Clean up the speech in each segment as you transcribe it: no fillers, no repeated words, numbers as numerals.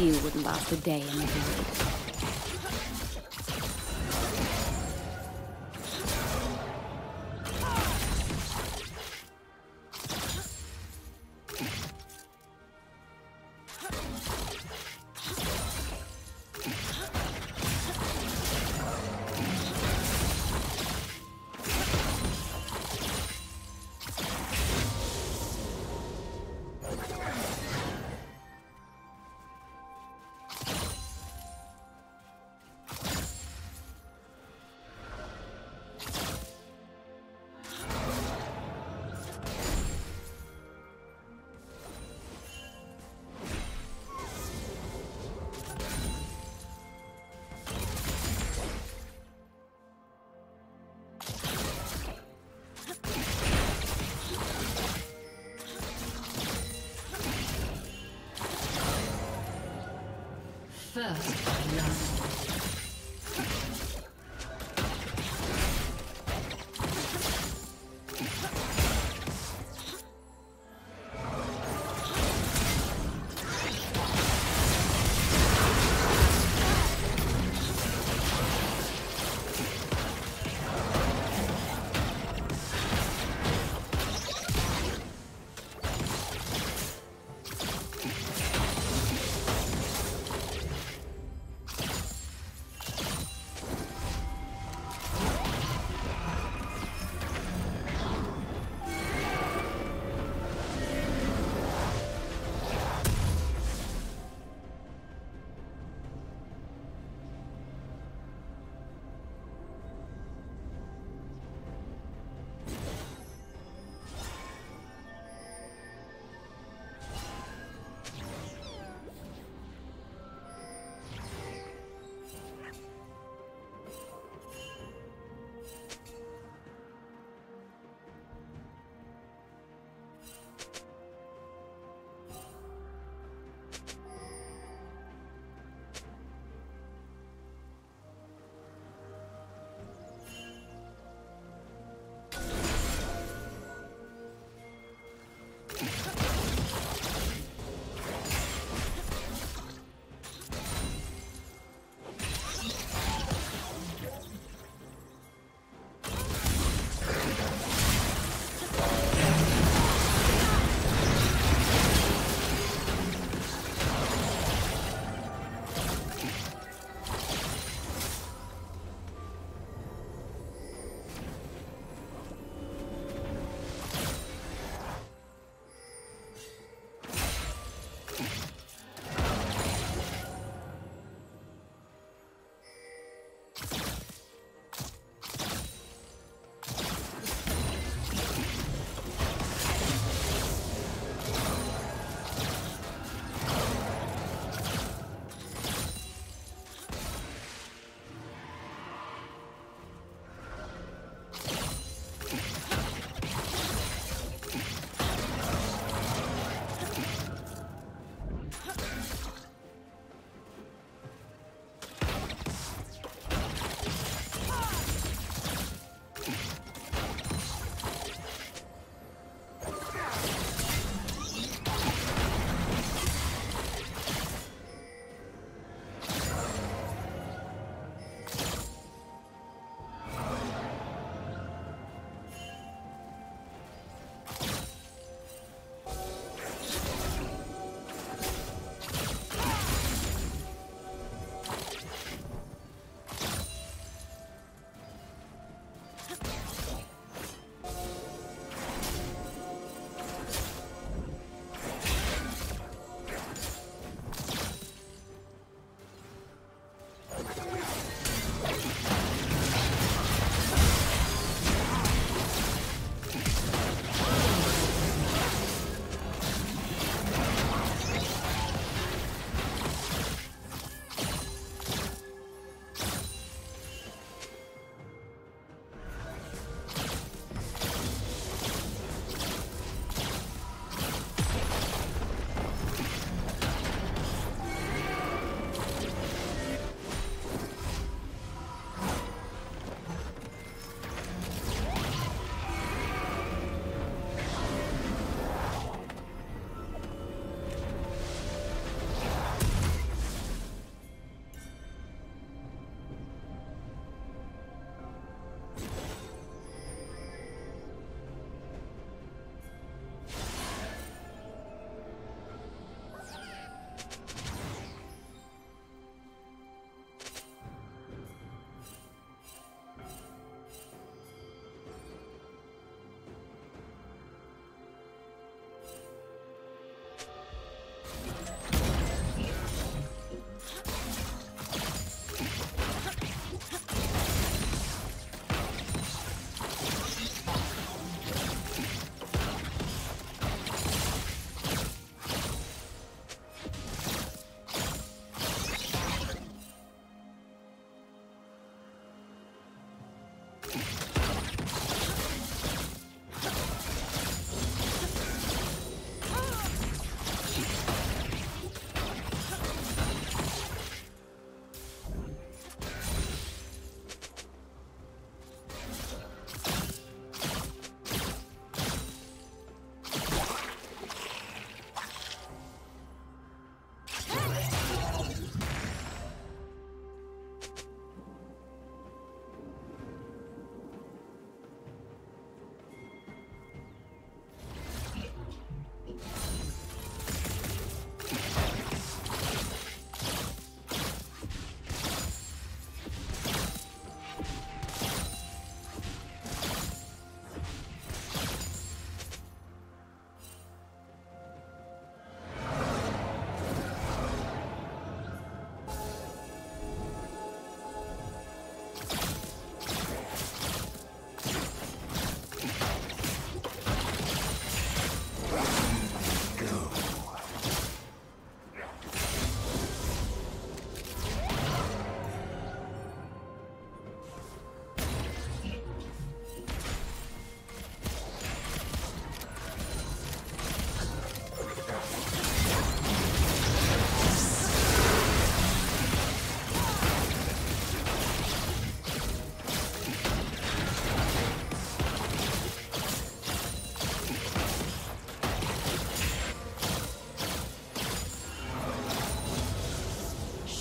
you wouldn't last a day in the village. First, love.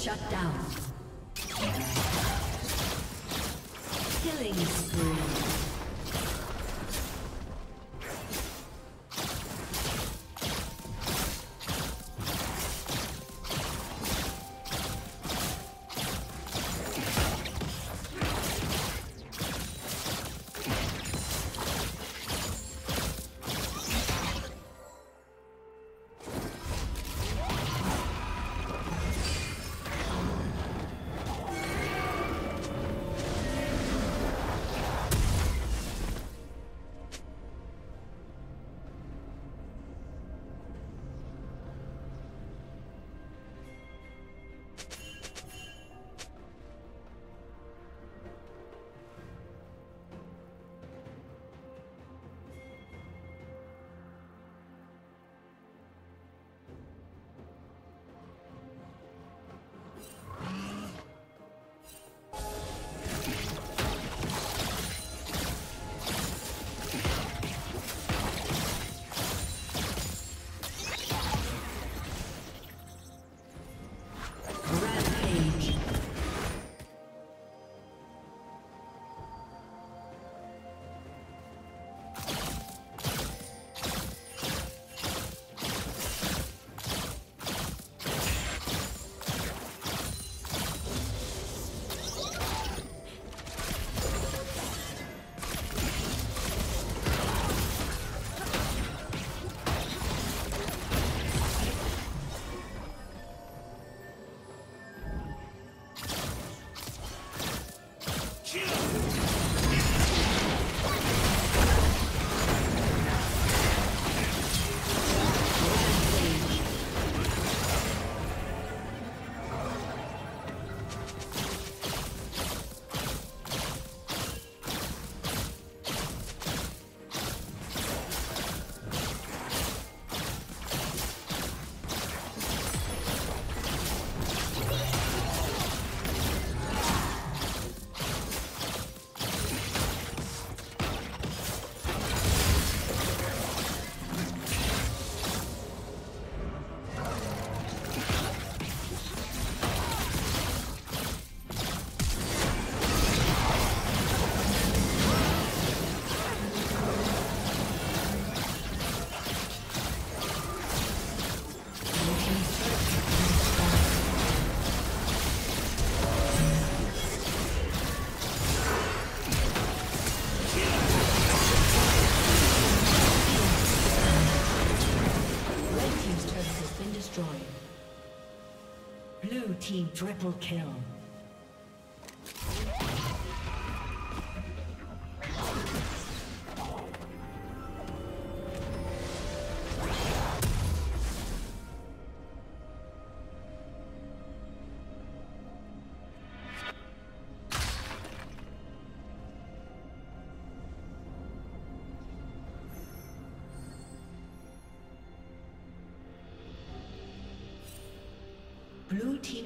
Shut down. Killing spree. Triple kill. Blue team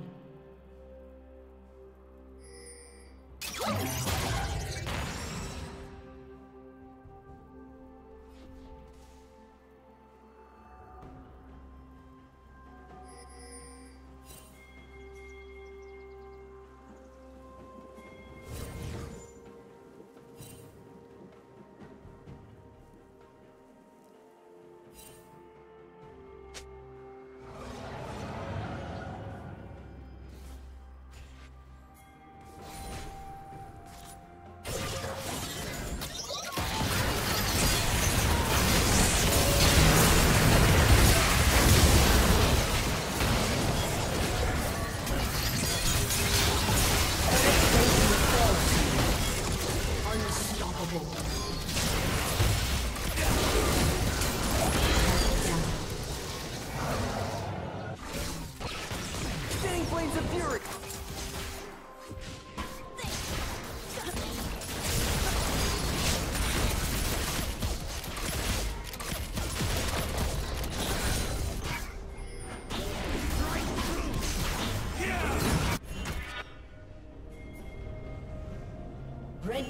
Red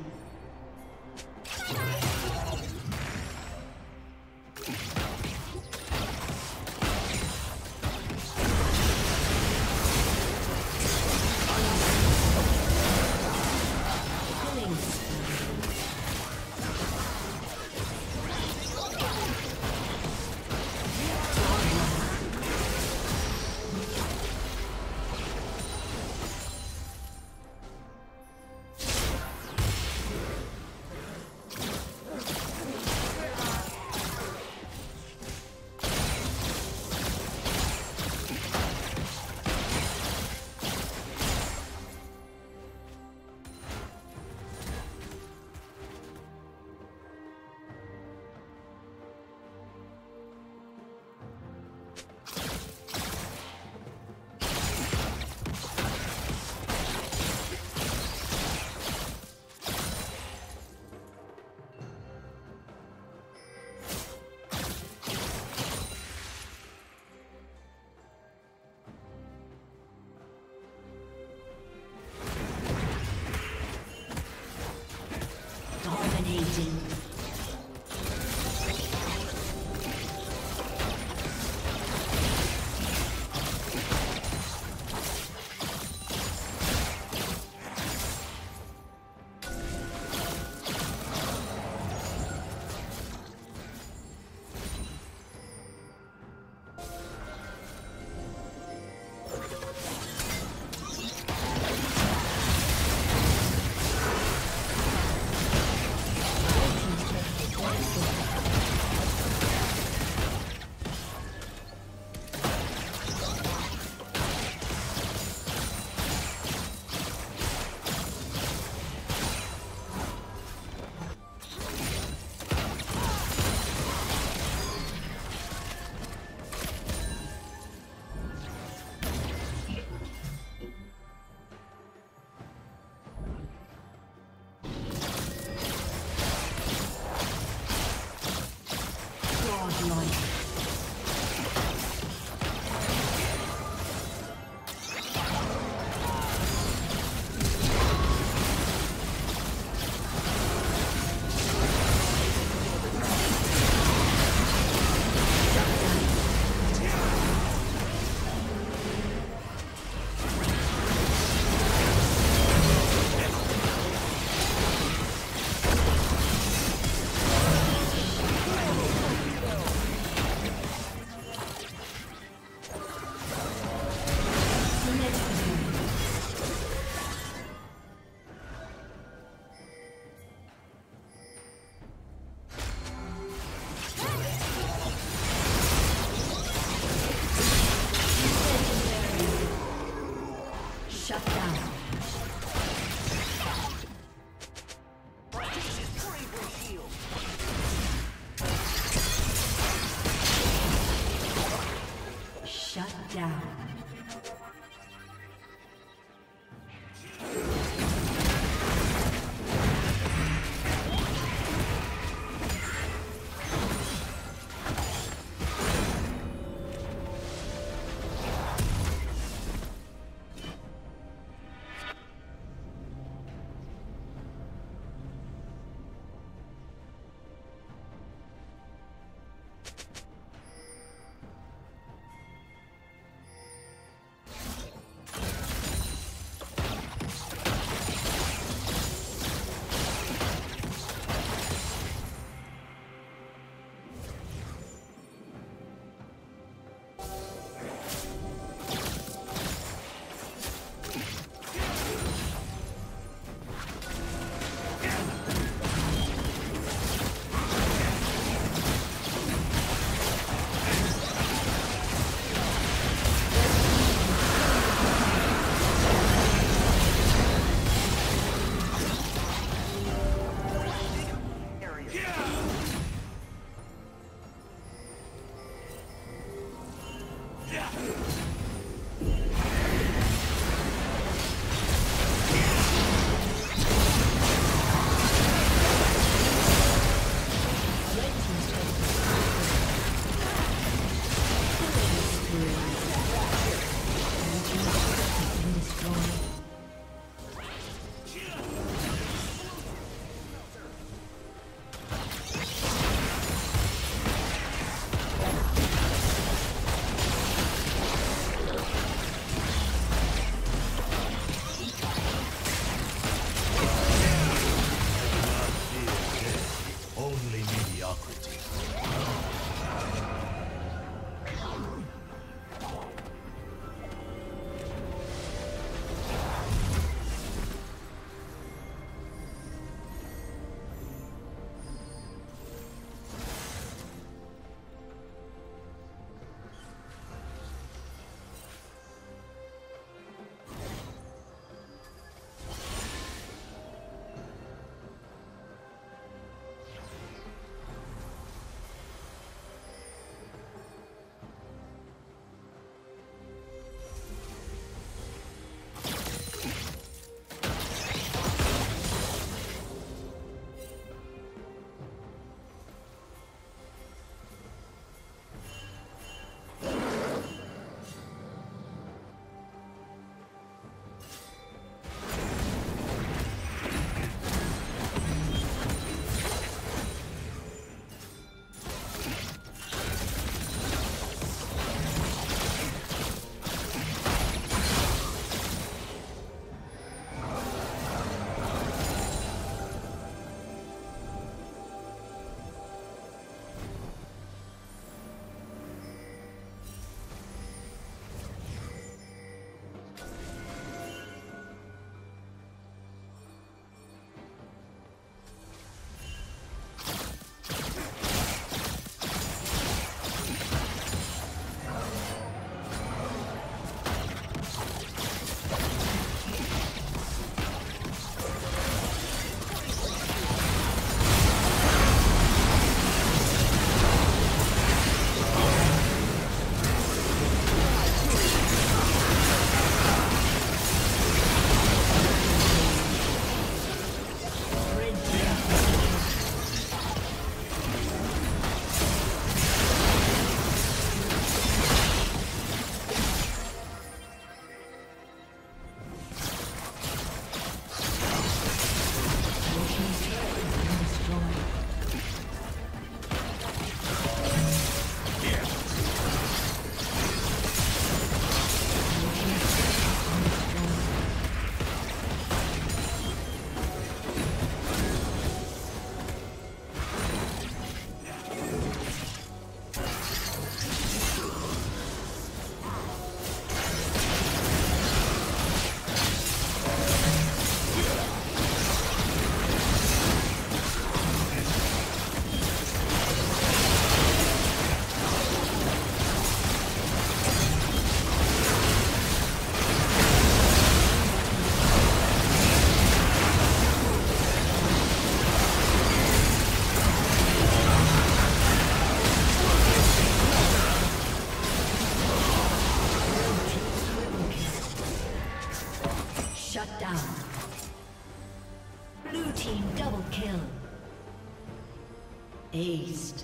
Aced.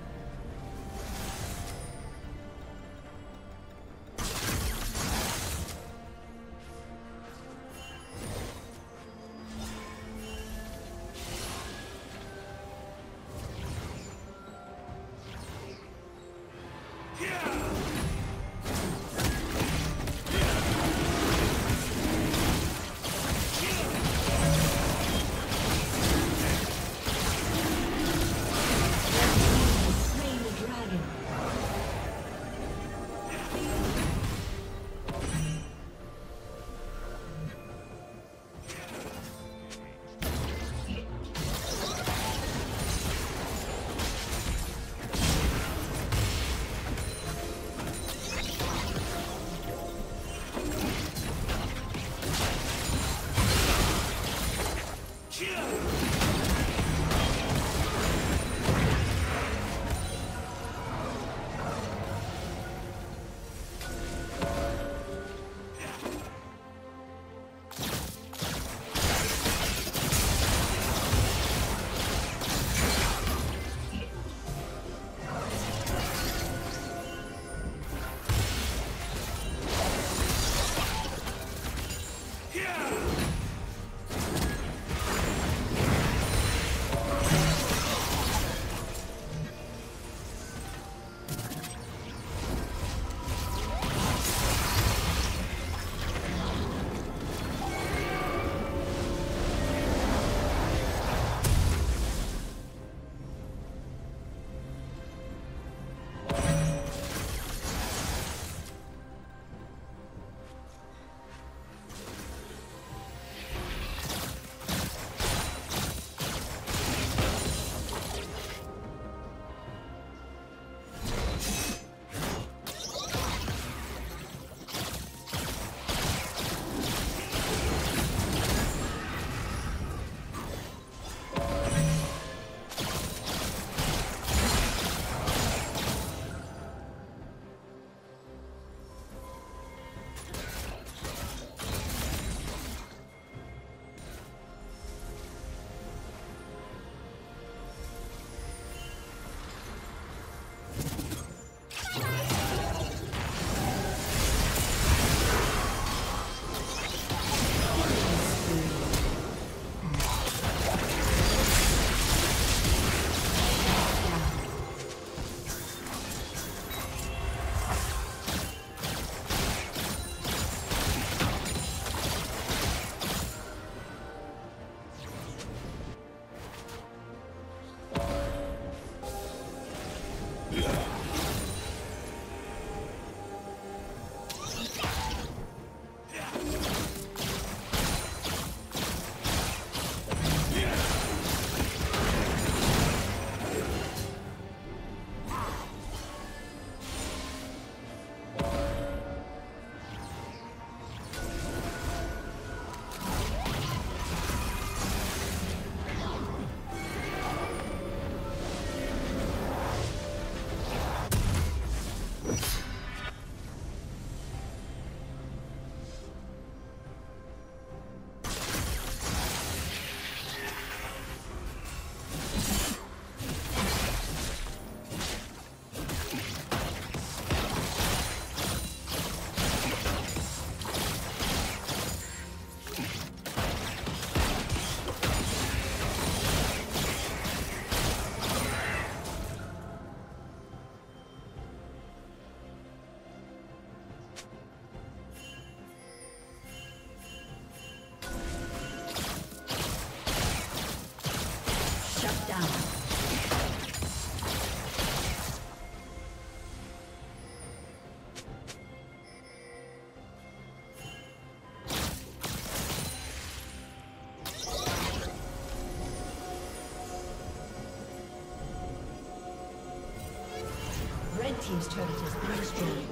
team's turret has been destroyed.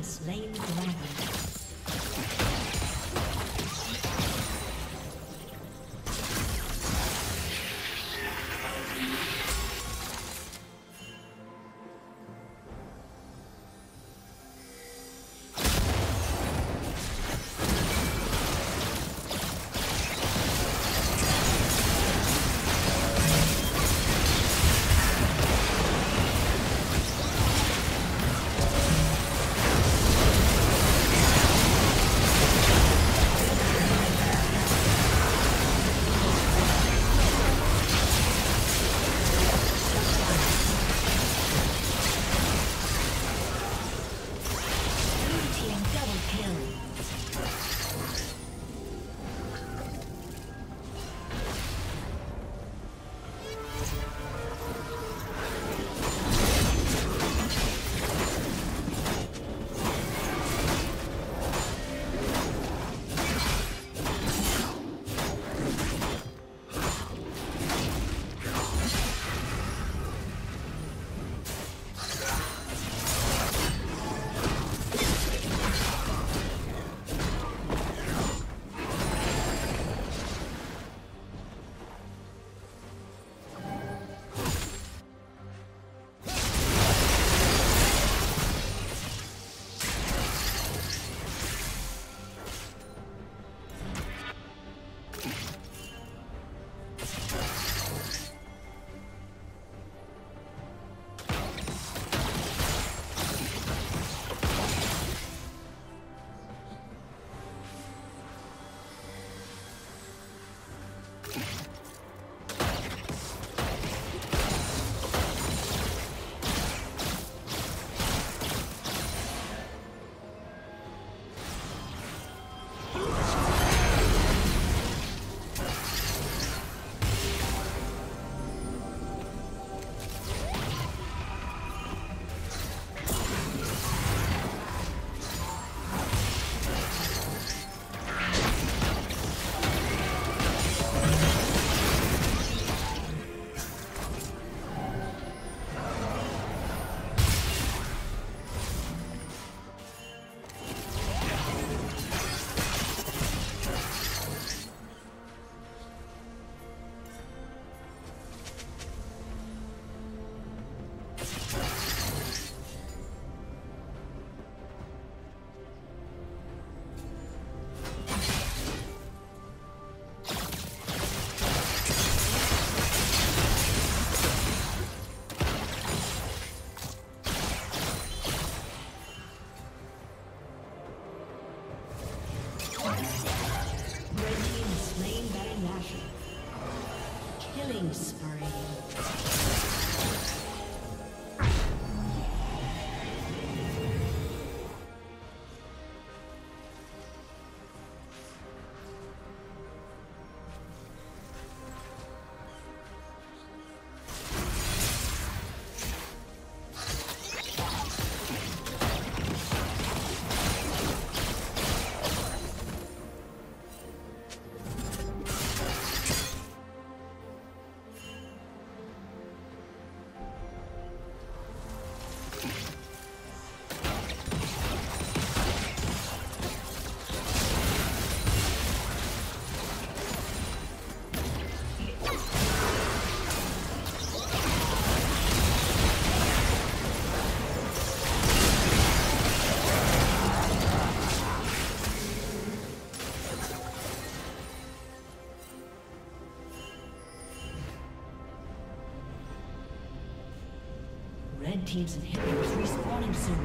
Slain the dragon. killing spree. Teams and inhibitors respawning soon.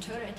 Turret